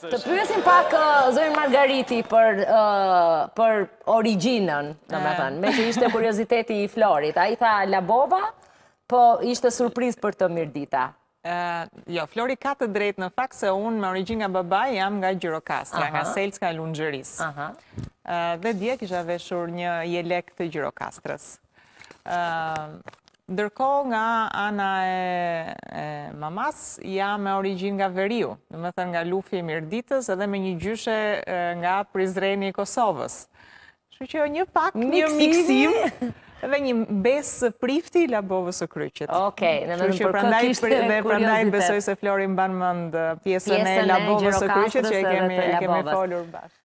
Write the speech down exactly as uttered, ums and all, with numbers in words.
Të pyesim pak zonë Margariti për për origjinën, domethënë, me që ishte kurioziteti i Florit. Ai tha Labova, po ishte surprizë për të Mirdita. Jo, Flori ka të drejtë në fakt se unë me origjinë nga babai jam nga Gjirokastra, nga Selska e Lundxherisë. Dhe dje kisha veshur një jelek të Gjirokastrës. Ndërkohë nga ana e mamas jam me origjinë nga Veriu, domethënë nga lufi i Mirditës edhe me një gjyshe nga Prizreni i Kosovës. Kështu që një pak një miksim edhe një besë prifti i Labovës së Kryqit. Okej, nëse prandaj prandaj besoj se Flori mban mend pjesën e Labovës së Kryqit që e kemi folur bashkë.